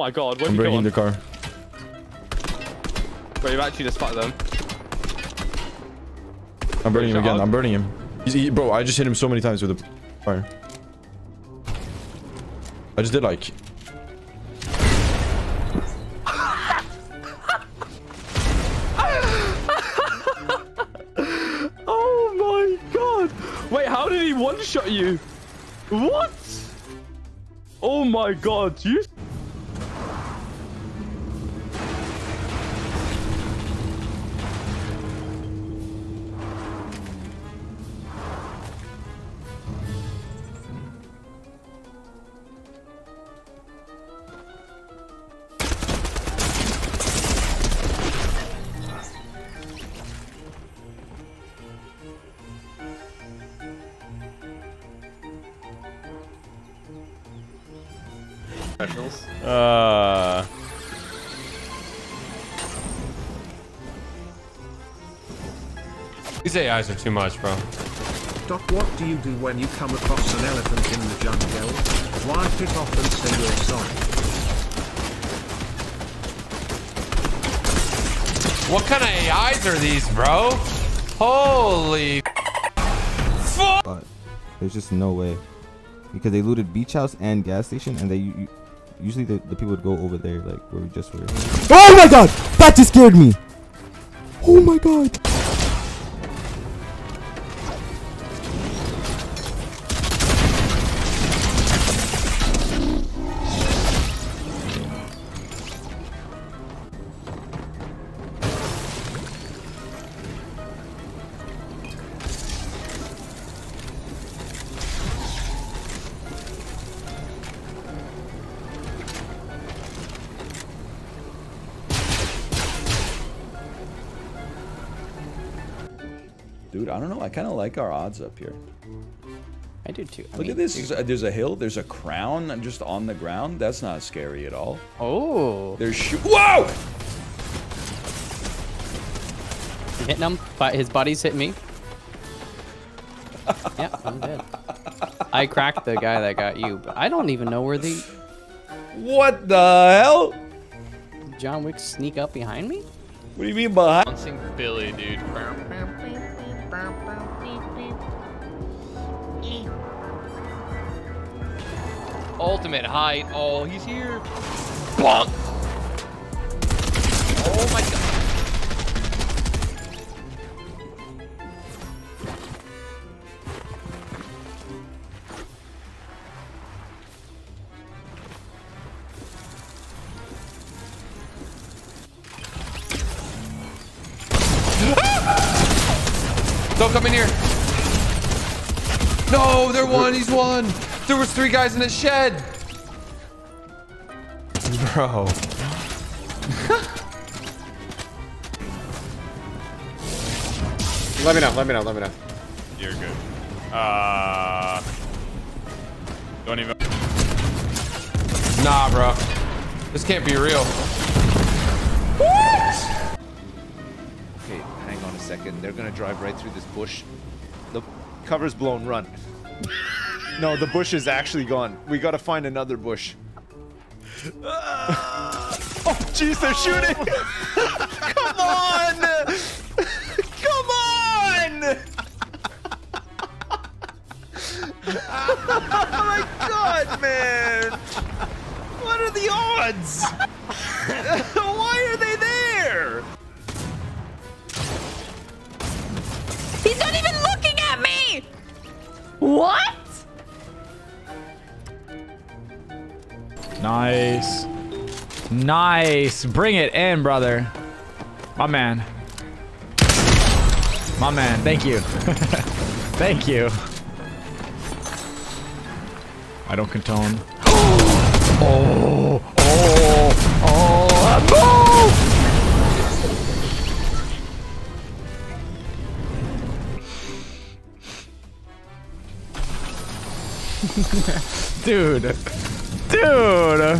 Oh my god, where are you going? I'm breaking the car. Bro, you've actually just fucked them. I'm burning him again. I'm burning him. Bro, I just hit him so many times with the fire. I just did like... Oh my god! Wait, how did he one-shot you? What? Oh my god, you... These AIs are too much, bro. Doc, what do you do when you come across an elephant in the jungle? Wipe it off and say you're sorry. What kind of AIs are these, bro? Holy fuck! But there's just no way. Because they looted beach house and gas station, and they... Usually the people would go over there, like, where we just were. Oh my god! That just scared me! Oh my god! Dude, I don't know. I kind of like our odds up here. I do too. Look at this. There's a hill. There's a crown just on the ground. That's not scary at all. Oh. There's whoa! I'm hitting him, but his buddies hit me. Yeah, I'm dead. I cracked the guy that got you, but I don't even know where the... What the hell? Did John Wick sneak up behind me? What do you mean behind? I'm seeing Billy, dude. Ultimate height. Oh, he's here. Bonk. Oh my god. Don't come in here. No, they're one. He's one. There was three guys in a shed. Bro. Let me know. Let me know. You're good. Don't even. Nah, bro. This can't be real. What? Okay, hang on a second. They're gonna drive right through this bush. The cover's blown. Run. No, the bush is actually gone. We gotta find another bush. Oh, jeez, they're shooting! Come on! Come on! Oh my god, man! What are the odds? Why are they there? He's not even looking at me! What? Nice. Nice. Bring it in, brother. My man. My man. Thank you. Thank you. I don't condone. Oh. Oh. Oh. Oh. Oh. Dude. Dude!